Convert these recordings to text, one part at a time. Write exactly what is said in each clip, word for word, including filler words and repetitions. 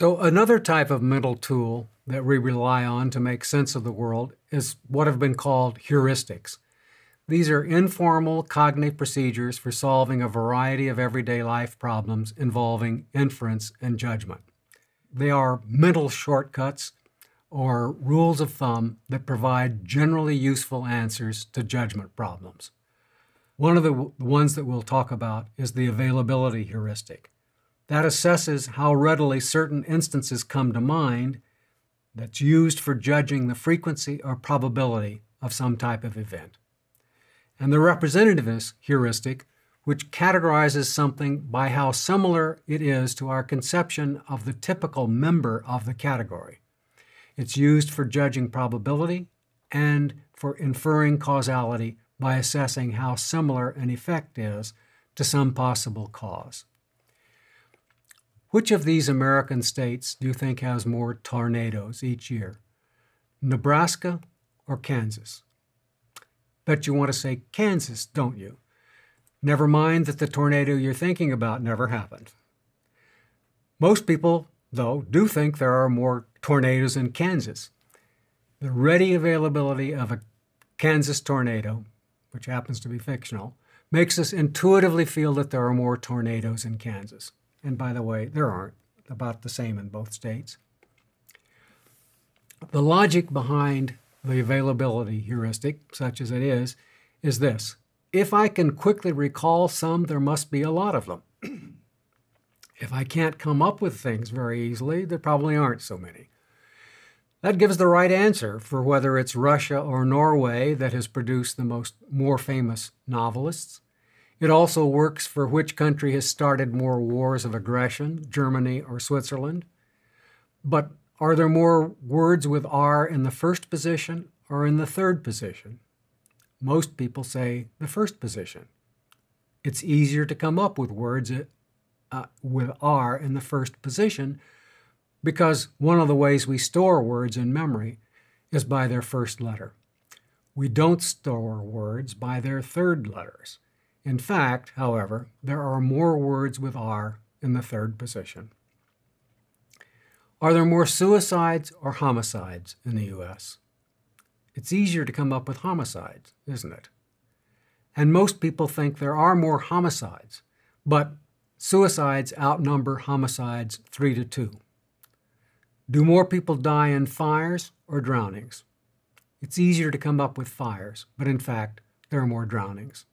So another type of mental tool that we rely on to make sense of the world is what have been called heuristics. These are informal cognitive procedures for solving a variety of everyday life problems involving inference and judgment. They are mental shortcuts or rules of thumb that provide generally useful answers to judgment problems. One of the ones that we'll talk about is the availability heuristic. That assesses how readily certain instances come to mind that's used for judging the frequency or probability of some type of event. And the representativist heuristic, which categorizes something by how similar it is to our conception of the typical member of the category. It's used for judging probability and for inferring causality by assessing how similar an effect is to some possible cause. Which of these American states do you think has more tornadoes each year? Nebraska or Kansas? Bet you want to say Kansas, don't you? Never mind that the tornado you're thinking about never happened. Most people, though, do think there are more tornadoes in Kansas. The ready availability of a Kansas tornado, which happens to be fictional, makes us intuitively feel that there are more tornadoes in Kansas. And by the way, there aren't. About the same in both states. The logic behind the availability heuristic, such as it is, is this. If I can quickly recall some, there must be a lot of them. If I can't come up with things very easily, there probably aren't so many. That gives the right answer for whether it's Russia or Norway that has produced the most more famous novelists. It also works for which country has started more wars of aggression, Germany or Switzerland. But are there more words with R in the first position or in the third position? Most people say the first position. It's easier to come up with words uh, with R in the first position because one of the ways we store words in memory is by their first letter. We don't store words by their third letters. In fact, however, there are more words with R in the third position. Are there more suicides or homicides in the U S? It's easier to come up with homicides, isn't it? And most people think there are more homicides, but suicides outnumber homicides three to two. Do more people die in fires or drownings? It's easier to come up with fires, but in fact, there are more drownings.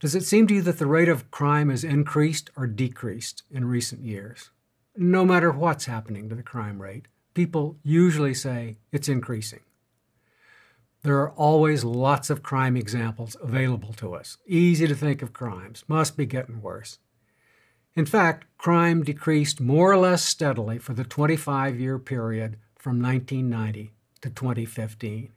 Does it seem to you that the rate of crime has increased or decreased in recent years? No matter what's happening to the crime rate, people usually say it's increasing. There are always lots of crime examples available to us. Easy to think of crimes. Must be getting worse. In fact, crime decreased more or less steadily for the twenty-five year period from nineteen ninety to twenty fifteen.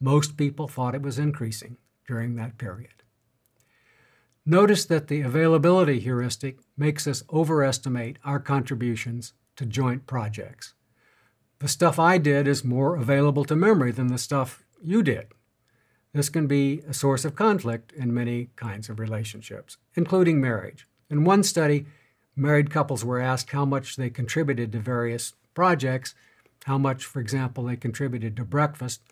Most people thought it was increasing during that period. Notice that the availability heuristic makes us overestimate our contributions to joint projects. The stuff I did is more available to memory than the stuff you did. This can be a source of conflict in many kinds of relationships, including marriage. In one study, married couples were asked how much they contributed to various projects, how much, for example, they contributed to breakfast.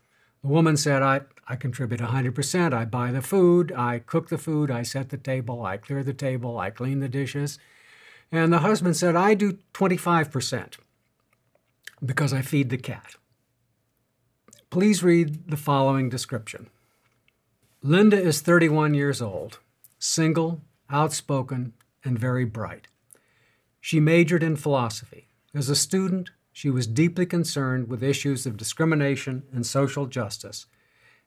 The woman said, I, I contribute one hundred percent. I buy the food, I cook the food, I set the table, I clear the table, I clean the dishes. And the husband said, I do twenty-five percent because I feed the cat. Please read the following description. Linda is thirty-one years old, single, outspoken, and very bright. She majored in philosophy. As a student, she was deeply concerned with issues of discrimination and social justice,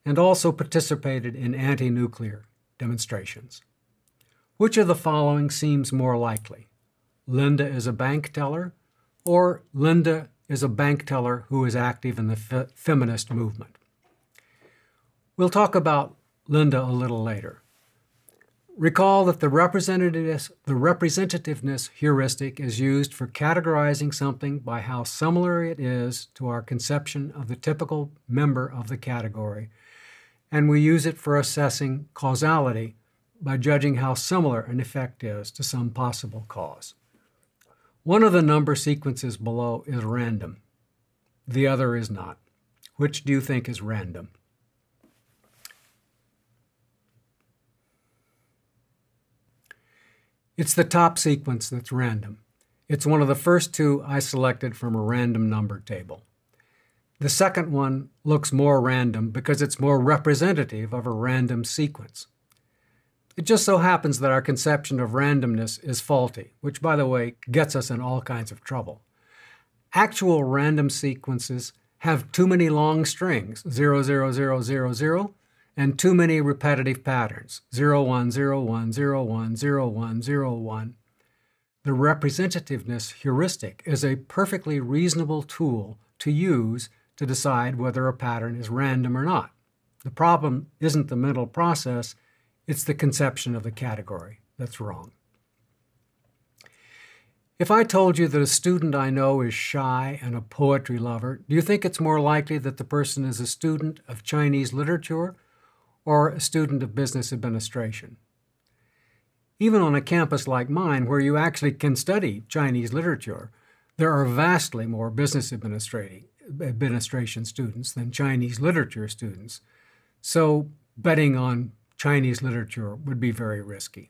and also participated in anti-nuclear demonstrations. Which of the following seems more likely? Linda is a bank teller, or Linda is a bank teller who is active in the fe- feminist movement? We'll talk about Linda a little later. Recall that the representativeness, the representativeness heuristic is used for categorizing something by how similar it is to our conception of the typical member of the category, and we use it for assessing causality by judging how similar an effect is to some possible cause. One of the number sequences below is random. The other is not. Which do you think is random? It's the top sequence that's random. It's one of the first two I selected from a random number table. The second one looks more random because it's more representative of a random sequence. It just so happens that our conception of randomness is faulty, which, by the way, gets us in all kinds of trouble. Actual random sequences have too many long strings, zero, zero, zero, zero, zero, and too many repetitive patterns, zero, one, zero, one, zero, one, zero, one, zero, one. The representativeness heuristic is a perfectly reasonable tool to use to decide whether a pattern is random or not. The problem isn't the mental process, it's the conception of the category that's wrong. If I told you that a student I know is shy and a poetry lover, do you think it's more likely that the person is a student of Chinese literature or a student of business administration? Even on a campus like mine, where you actually can study Chinese literature, there are vastly more business administration students than Chinese literature students. So betting on Chinese literature would be very risky.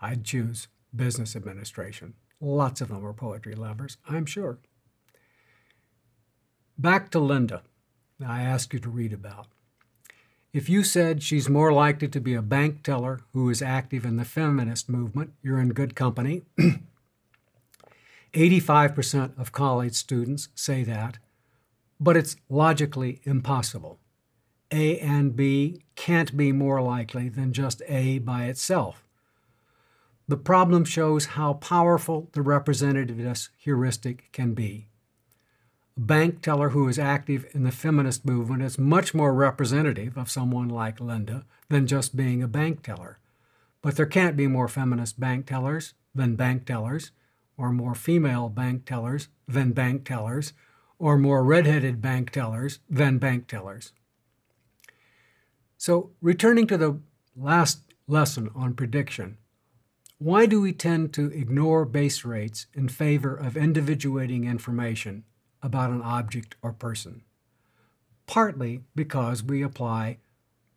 I'd choose business administration. Lots of them are poetry lovers, I'm sure. Back to Linda, I asked you to read about. If you said she's more likely to be a bank teller who is active in the feminist movement, you're in good company. eighty-five percent of college students say that, but it's logically impossible. A and B can't be more likely than just A by itself. The problem shows how powerful the representativeness heuristic can be. A bank teller who is active in the feminist movement is much more representative of someone like Linda than just being a bank teller. But there can't be more feminist bank tellers than bank tellers, or more female bank tellers than bank tellers, or more redheaded bank tellers than bank tellers. So, returning to the last lesson on prediction, why do we tend to ignore base rates in favor of individuating information about an object or person? Partly because we apply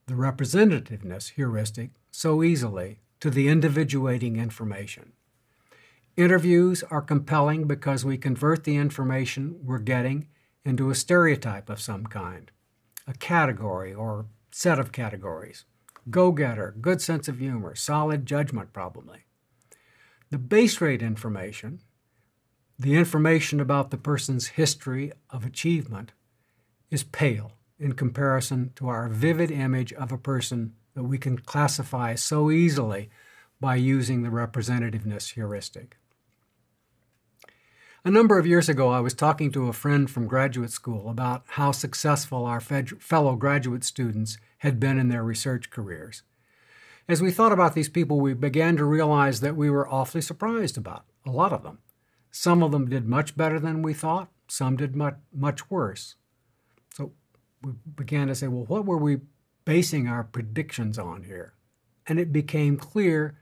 the representativeness heuristic so easily to the individuating information. Interviews are compelling because we convert the information we're getting into a stereotype of some kind, a category or set of categories. Go-getter, good sense of humor, solid judgment probably. The base rate information, the information about the person's history of achievement, is pale in comparison to our vivid image of a person that we can classify so easily by using the representativeness heuristic. A number of years ago, I was talking to a friend from graduate school about how successful our fellow graduate students had been in their research careers. As we thought about these people, we began to realize that we were awfully surprised about a lot of them. Some of them did much better than we thought. Some did much, much worse. So we began to say, well, what were we basing our predictions on here? And it became clear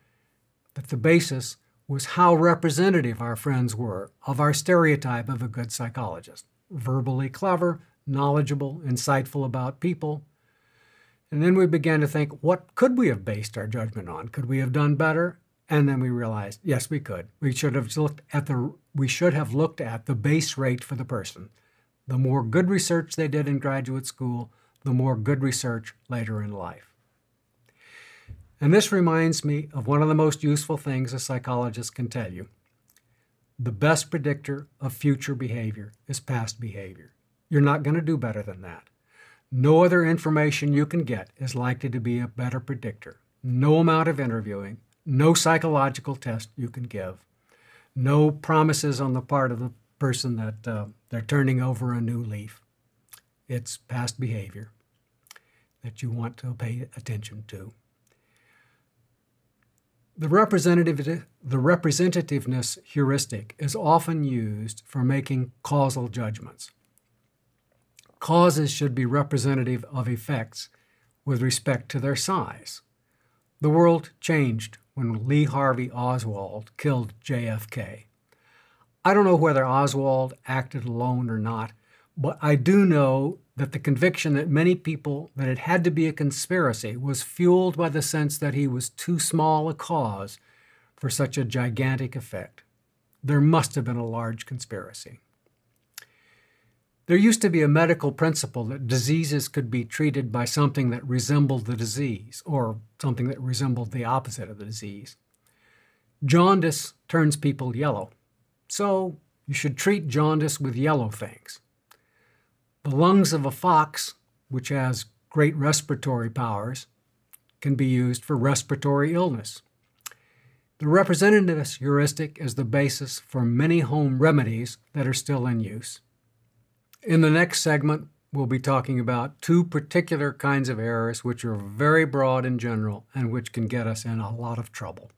that the basis was how representative our friends were of our stereotype of a good psychologist. Verbally clever, knowledgeable, insightful about people. And then we began to think, what could we have based our judgment on? Could we have done better? And then we realized, yes, we could. We should have looked at the, we should have looked at the base rate for the person. The more good research they did in graduate school, the more good research later in life. And this reminds me of one of the most useful things a psychologist can tell you. The best predictor of future behavior is past behavior. You're not going to do better than that. No other information you can get is likely to be a better predictor. No amount of interviewing, no psychological test you can give, no promises on the part of the person that uh, they're turning over a new leaf. It's past behavior that you want to pay attention to. The representative, the representativeness heuristic is often used for making causal judgments. Causes should be representative of effects with respect to their size. The world changed when Lee Harvey Oswald killed J F K. I don't know whether Oswald acted alone or not, but I do know that the conviction that many people, that it had to be a conspiracy, was fueled by the sense that he was too small a cause for such a gigantic effect. There must have been a large conspiracy. There used to be a medical principle that diseases could be treated by something that resembled the disease, or something that resembled the opposite of the disease. Jaundice turns people yellow, so you should treat jaundice with yellow things. The lungs of a fox, which has great respiratory powers, can be used for respiratory illness. The representativist heuristic is the basis for many home remedies that are still in use. In the next segment, we'll be talking about two particular kinds of errors which are very broad in general and which can get us in a lot of trouble.